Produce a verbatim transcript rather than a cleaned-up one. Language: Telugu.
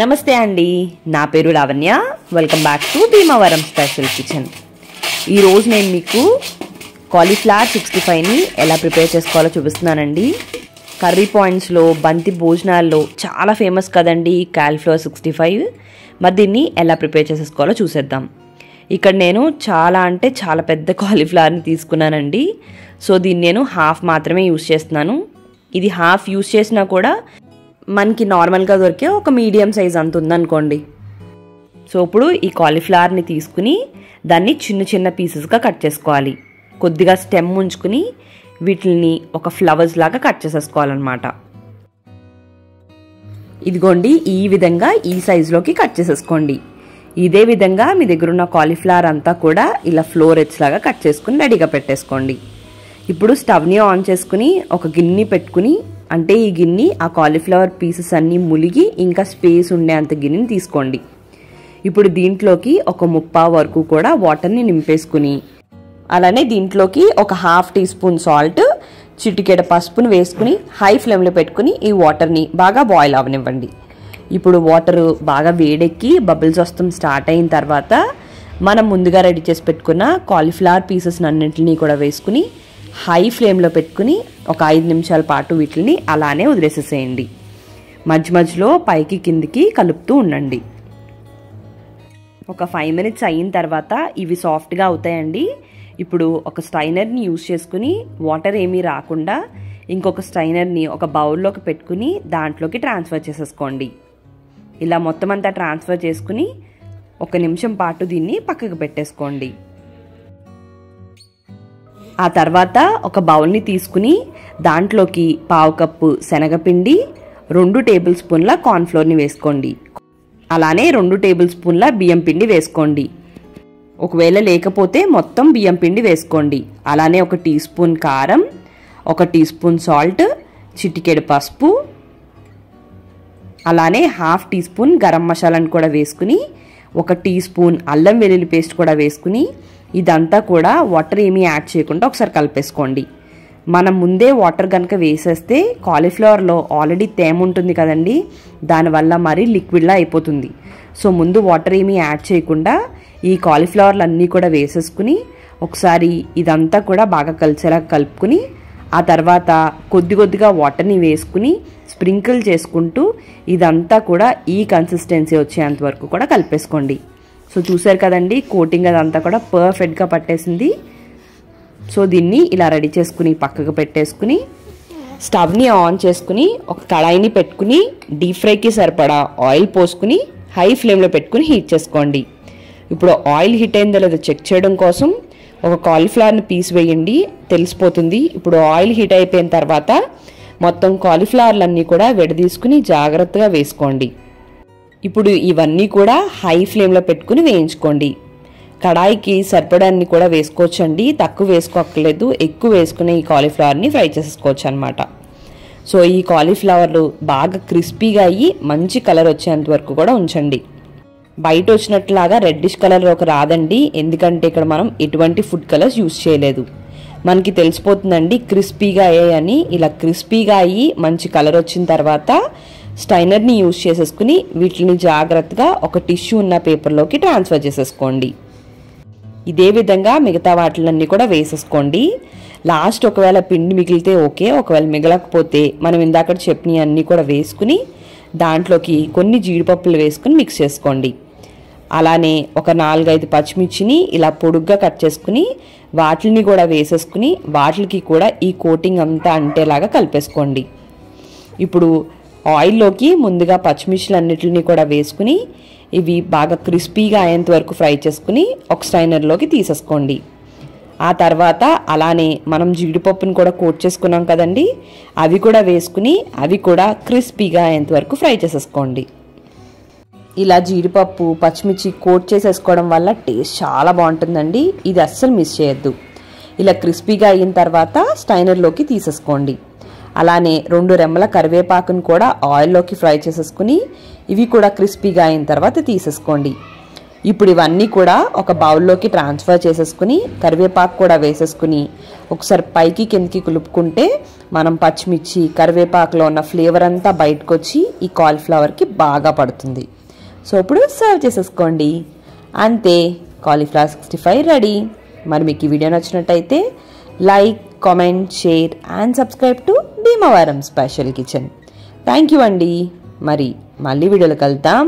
నమస్తే అండి, నా పేరు Lavanya. Welcome back to Bhimavaram special kitchen. ఈరోజు నేను మీకు కాలీఫ్లవర్ సిక్స్టీ ఫైవ్ని ఎలా ప్రిపేర్ చేసుకోవాలో చూపిస్తున్నానండి. కర్రీ పాయింట్స్లో, బంతి భోజనాల్లో చాలా ఫేమస్ కదండి కాలీఫ్లవర్ సిక్స్టీ ఫైవ్. మరి దీన్ని ఎలా ప్రిపేర్ చేసేసుకోవాలో చూసేద్దాం. ఇక్కడ నేను చాలా అంటే చాలా పెద్ద కాలీఫ్లవర్ని తీసుకున్నానండి. సో దీన్ని నేను హాఫ్ మాత్రమే యూజ్ చేస్తున్నాను. ఇది హాఫ్ యూజ్ చేసినా కూడా మనకి నార్మల్గా దొరికే ఒక మీడియం సైజ్ అంత ఉందనుకోండి. సో ఇప్పుడు ఈ కాలీఫ్లవర్ని తీసుకుని దాన్ని చిన్న చిన్న పీసెస్గా కట్ చేసుకోవాలి. కొద్దిగా స్టెమ్ ఉంచుకుని వీటిని ఒక ఫ్లవర్స్ లాగా కట్ చేసేసుకోవాలన్నమాట. ఇదిగోండి, ఈ విధంగా ఈ సైజులోకి కట్ చేసేసుకోండి. ఇదే విధంగా మీ దగ్గర ఉన్న కాలీఫ్లవర్ అంతా కూడా ఇలా ఫ్లోరెట్స్ లాగా కట్ చేసుకుని రెడీగా పెట్టేసుకోండి. ఇప్పుడు స్టవ్ని ఆన్ చేసుకుని ఒక గిన్నె పెట్టుకుని, అంటే ఈ గిన్నె ఆ కాలీఫ్లవర్ పీసెస్ అన్నీ ములిగి ఇంకా స్పేస్ ఉండేంత గిన్నెని తీసుకోండి. ఇప్పుడు దీంట్లోకి ఒక ముప్పావు వరకు కూడా వాటర్ని నింపేసుకుని, అలానే దీంట్లోకి ఒక హాఫ్ టీ స్పూన్ సాల్ట్, చిటికెడ పసుపును వేసుకుని హై ఫ్లేమ్లో పెట్టుకుని ఈ వాటర్ని బాగా బాయిల్ అవనివ్వండి. ఇప్పుడు వాటర్ బాగా వేడెక్కి బబుల్స్ వస్తాం స్టార్ట్ అయిన తర్వాత మనం ముందుగా రెడీ చేసి పెట్టుకున్న కాలీఫ్లవర్ పీసెస్ అన్నింటినీ కూడా వేసుకుని హై ఫ్లేమ్లో పెట్టుకుని ఒక ఐదు నిమిషాల పాటు వీటిని అలానే వదిలేసేసేయండి. మధ్య మధ్యలో పైకి కిందికి కలుపుతూ ఉండండి. ఒక ఫైవ్ మినిట్స్ అయిన తర్వాత ఇవి సాఫ్ట్గా అవుతాయండి. ఇప్పుడు ఒక స్టైనర్ని యూజ్ చేసుకుని వాటర్ ఏమీ రాకుండా ఇంకొక స్టైనర్ని ఒక బౌల్లోకి పెట్టుకుని దాంట్లోకి ట్రాన్స్ఫర్ చేసేసుకోండి. ఇలా మొత్తం అంతా ట్రాన్స్ఫర్ చేసుకుని ఒక నిమిషం పాటు దీన్ని పక్కకు పెట్టేసుకోండి. ఆ తర్వాత ఒక బౌల్ని తీసుకుని దాంట్లోకి పావు కప్పు శనగపిండి, రెండు టేబుల్ స్పూన్ల కార్న్ఫ్లోర్ని వేసుకోండి. అలానే రెండు టేబుల్ స్పూన్ల బియ్యం పిండి వేసుకోండి. ఒకవేళ లేకపోతే మొత్తం బియ్యం పిండి వేసుకోండి. అలానే ఒక టీ స్పూన్ కారం, ఒక టీ స్పూన్ సాల్ట్, చిటికెడు పసుపు, అలానే హాఫ్ టీ స్పూన్ గరం మసాలాను కూడా వేసుకుని ఒక టీ స్పూన్ అల్లం వెల్లుల్లి పేస్ట్ కూడా వేసుకుని ఇదంతా కూడా వాటర్ ఏమీ యాడ్ చేయకుండా ఒకసారి కలిపేసుకోండి. మనం ముందే వాటర్ కనుక వేసేస్తే కాలీఫ్లవర్లో ఆల్రెడీ తేమ ఉంటుంది కదండి, దానివల్ల మరీ లిక్విడ్లా అయిపోతుంది. సో ముందు వాటర్ ఏమీ యాడ్ చేయకుండా ఈ కాలీఫ్లవర్లు అన్నీ కూడా వేసేసుకుని ఒకసారి ఇదంతా కూడా బాగా కలిసేలా కలుపుకుని, ఆ తర్వాత కొద్ది కొద్దిగా వాటర్ని వేసుకుని స్ప్రింకిల్ చేసుకుంటూ ఇదంతా కూడా ఈ కన్సిస్టెన్సీ వచ్చేంత వరకు కూడా కలిపేసుకోండి. సో చూసారు కదండి, కోటింగ్ అదంతా కూడా పర్ఫెక్ట్గా పట్టేసింది. సో దీన్ని ఇలా రెడీ చేసుకుని పక్కకు పెట్టేసుకుని స్టవ్ని ఆన్ చేసుకుని ఒక కళాయిని పెట్టుకుని డీప్ ఫ్రైకి సరిపడా ఆయిల్ పోసుకుని హై ఫ్లేమ్లో పెట్టుకుని హీట్ చేసుకోండి. ఇప్పుడు ఆయిల్ హీట్ అయిందో లేదో చెక్ చేయడం కోసం ఒక కాలీఫ్లవర్ని పీస్ వేయండి, తెలిసిపోతుంది. ఇప్పుడు ఆయిల్ హీట్ అయిపోయిన తర్వాత మొత్తం కాలీఫ్లవర్లన్నీ కూడా విడదీసుకుని జాగ్రత్తగా వేసుకోండి. ఇప్పుడు ఇవన్నీ కూడా హై ఫ్లేమ్లో పెట్టుకుని వేయించుకోండి. కడాయికి సరిపడాన్ని కూడా వేసుకోవచ్చండి, తక్కువ వేసుకోక్కర్లేదు. ఎక్కువ వేసుకునే ఈ కాలీఫ్లవర్ని ఫ్రై చేసుకోవచ్చు అనమాట. సో ఈ కాలీఫ్లవర్లు బాగా క్రిస్పీగా అయ్యి మంచి కలర్ వచ్చేంత వరకు కూడా ఉంచండి. బయట వచ్చినట్లాగా రెడ్డిష్ కలర్లోకి రాదండి, ఎందుకంటే ఇక్కడ మనం ఎటువంటి ఫుడ్ కలర్స్ యూజ్ చేయలేదు. మనకి తెలిసిపోతుందండి క్రిస్పీగా అయ్యాయని. ఇలా క్రిస్పీగా అయ్యి మంచి కలర్ వచ్చిన తర్వాత స్టైనర్ని యూజ్ చేసేసుకుని వీటిని జాగ్రత్తగా ఒక టిష్యూ ఉన్న పేపర్లోకి ట్రాన్స్ఫర్ చేసేసుకోండి. ఇదే విధంగా మిగతా వాటిలన్నీ కూడా వేసేసుకోండి. లాస్ట్ ఒకవేళ పిండి మిగిలితే ఓకే, ఒకవేళ మిగలకపోతే మనం ఇందాక చట్నీ అన్నీ కూడా వేసుకుని దాంట్లోకి కొన్ని జీడిపప్పులు వేసుకుని మిక్స్ చేసుకోండి. అలానే ఒక నాలుగైదు పచ్చిమిర్చిని ఇలా పొడుగ్గా కట్ చేసుకుని వాటిని కూడా వేసేసుకుని వాటికి కూడా ఈ కోటింగ్ అంతా అంటేలాగా కలిపేసుకోండి. ఇప్పుడు ఆయిల్లోకి ముందుగా పచ్చిమిర్చిలు అన్నిటిని కూడా వేసుకుని ఇవి బాగా క్రిస్పీగా అయ్యేంత వరకు ఫ్రై చేసుకుని ఒక స్టైనర్లోకి తీసేసుకోండి. ఆ తర్వాత అలానే మనం జీడిపప్పును కూడా కోట్ చేసుకున్నాం కదండి, అవి కూడా వేసుకుని అవి కూడా క్రిస్పీగా అయ్యేంత వరకు ఫ్రై చేసేసుకోండి. ఇలా జీడిపప్పు పచ్చిమిర్చి కోట్ చేసేసుకోవడం వల్ల టేస్ట్ చాలా బాగుంటుందండి, ఇది అస్సలు మిస్ చేయొద్దు. ఇలా క్రిస్పీగా అయిన తర్వాత స్టైనర్లోకి తీసేసుకోండి. అలానే రెండు రెమ్మల కరివేపాకును కూడా ఆయిల్లోకి ఫ్రై చేసేసుకుని ఇవి కూడా క్రిస్పీగా అయిన తర్వాత తీసేసుకోండి. ఇప్పుడు ఇవన్నీ కూడా ఒక బౌల్లోకి ట్రాన్స్ఫర్ చేసేసుకుని కరివేపాకు కూడా వేసేసుకుని ఒకసారి పైకి కిందకి కులుపుకుంటే మనం పచ్చిమిర్చి కరివేపాకులో ఉన్న ఫ్లేవర్ అంతా బయటకు వచ్చి ఈ కాలీఫ్లవర్కి బాగా పడుతుంది. సో ఇప్పుడు సర్వ్ చేసేసుకోండి. అంతే, కాలీఫ్లవర్ సిక్స్టీ ఫైవ్ రెడీ. మరి మీకు ఈ వీడియో నచ్చినట్టయితే like, comment, share and subscribe to Bhimavaram special kitchen. Thank you అండి. మరి మళ్ళీ వీడియోలు కలుద్దాం.